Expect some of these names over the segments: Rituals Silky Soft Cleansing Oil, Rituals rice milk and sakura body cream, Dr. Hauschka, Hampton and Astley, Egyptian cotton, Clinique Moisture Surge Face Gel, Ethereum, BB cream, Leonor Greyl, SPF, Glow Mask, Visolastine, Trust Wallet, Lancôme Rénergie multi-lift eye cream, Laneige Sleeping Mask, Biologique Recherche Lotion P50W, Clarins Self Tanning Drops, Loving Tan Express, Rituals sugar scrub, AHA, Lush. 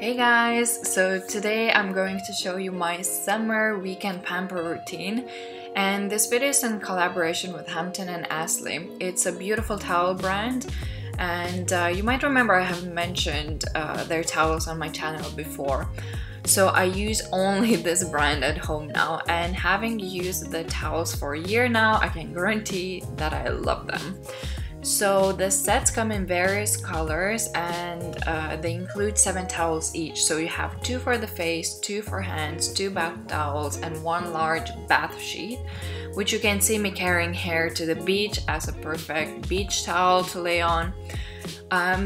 Hey guys! So today I'm going to show you my summer weekend pamper routine, and this video is in collaboration with Hampton and Astley. It's a beautiful towel brand, and you might remember I have mentioned their towels on my channel before. So I use only this brand at home now, and having used the towels for a year now, I can guarantee that I love them. So the sets come in various colors, and they include 7 towels each. So you have 2 for the face, 2 for hands, 2 bath towels, and 1 large bath sheet, which you can see me carrying here to the beach as a perfect beach towel to lay on.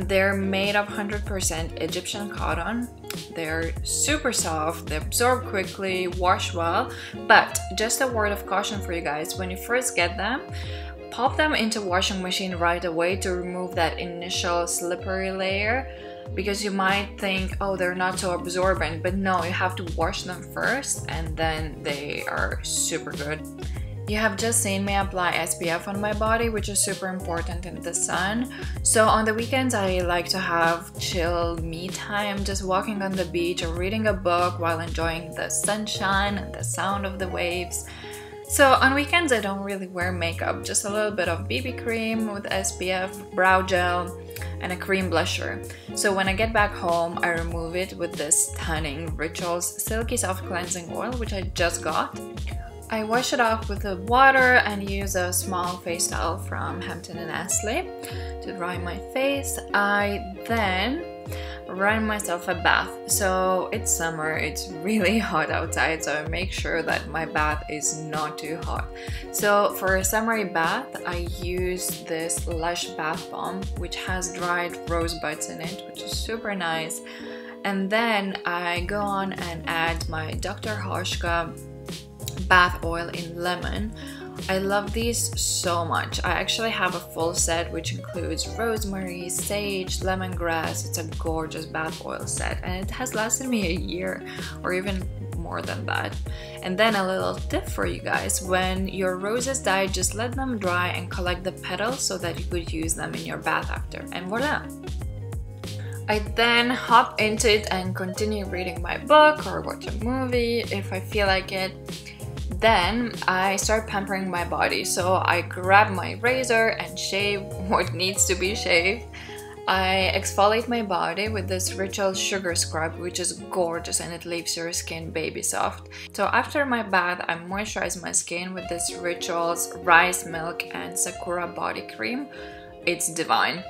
They're made of 100% Egyptian cotton. They're super soft, they absorb quickly, wash well, but just a word of caution for you guys: when you first get them, pop them into washing machine right away to remove that initial slippery layer, because you might think, oh, they're not so absorbent, but no, you have to wash them first and then they are super good. You have just seen me apply SPF on my body, which is super important in the sun. So on the weekends I like to have chill me time, just walking on the beach or reading a book while enjoying the sunshine and the sound of the waves. So on weekends I don't really wear makeup, just a little bit of BB cream with SPF, brow gel, and a cream blusher. So when I get back home, I remove it with this stunning Rituals Silky Soft Cleansing Oil, which I just got. I wash it off with the water and use a small face towel from Hampton and Astley to dry my face. I then run myself a bath. So it's summer, it's really hot outside, so I make sure that my bath is not too hot. So for a summery bath, I use this Lush bath bomb, which has dried rosebuds in it, which is super nice. And then I go on and add my Dr. Hauschka bath oil in lemon. I love these so much. I actually have a full set which includes rosemary, sage, lemongrass. It's a gorgeous bath oil set, and it has lasted me a year or even more than that. And then a little tip for you guys: when your roses die, just let them dry and collect the petals so that you could use them in your bath after, and voila! I then hop into it and continue reading my book or watch a movie if I feel like it. Then I start pampering my body, so I grab my razor and shave what needs to be shaved. I exfoliate my body with this Rituals Sugar Scrub, which is gorgeous and it leaves your skin baby soft. So after my bath, I moisturize my skin with this Rituals Rice Milk and Sakura Body Cream. It's divine.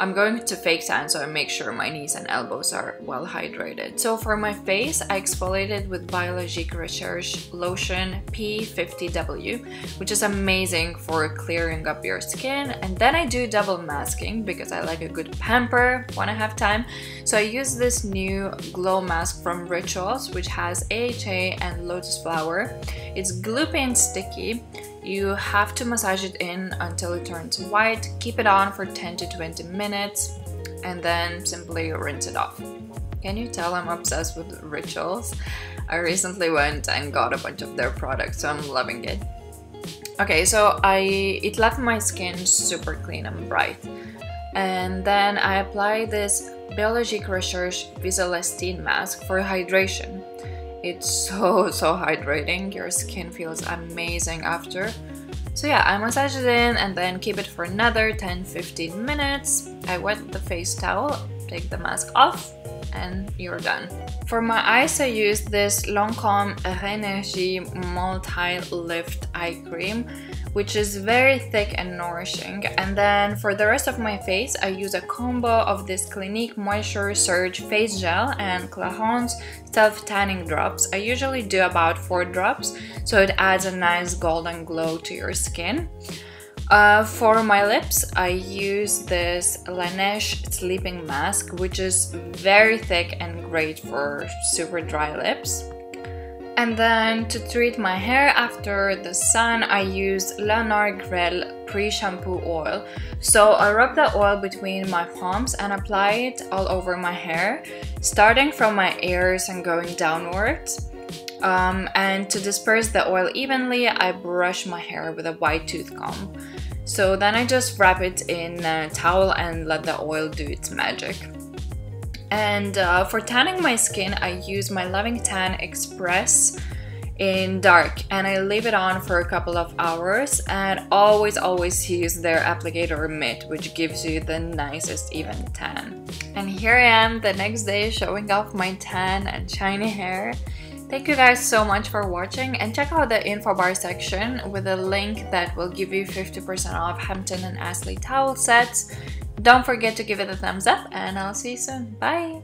I'm going to fake tan, so I make sure my knees and elbows are well hydrated. So for my face, I exfoliated with Biologique Recherche Lotion P50W, which is amazing for clearing up your skin. And then I do double masking because I like a good pamper when I have time. So I use this new Glow Mask from Rituals, which has AHA and lotus flower. It's gloopy and sticky. You have to massage it in until it turns white, keep it on for 10 to 20 minutes, and then simply rinse it off. Can you tell I'm obsessed with Rituals? I recently went and got a bunch of their products, so I'm loving it. Okay, so it left my skin super clean and bright. And then I apply this Biologique Recherche Visolastine mask for hydration. It's so hydrating, your skin feels amazing after. So yeah, I massage it in and then keep it for another 10-15 minutes. I wet the face towel, take the mask off, and you're done. For my eyes, I use this Lancôme Rénergie multi-lift eye cream, which is very thick and nourishing. And then for the rest of my face, I use a combo of this Clinique Moisture Surge Face Gel and Clarins Self Tanning Drops. I usually do about 4 drops, so it adds a nice golden glow to your skin. For my lips, I use this Laneige Sleeping Mask, which is very thick and great for super dry lips. And then to treat my hair after the sun, I use Leonor Greyl pre-shampoo oil. So I rub the oil between my palms and apply it all over my hair, starting from my ears and going downwards. And to disperse the oil evenly, I brush my hair with a wide tooth comb. So then I just wrap it in a towel and let the oil do its magic. And for tanning my skin, I use my Loving Tan Express in dark, and I leave it on for a couple of hours, and always use their applicator mitt, which gives you the nicest even tan. And here I am the next day showing off my tan and shiny hair. Thank you guys so much for watching, and check out the info bar section with a link that will give you 50% off Hampton and Astley towel sets. Don't forget to give it a thumbs up, and I'll see you soon. Bye!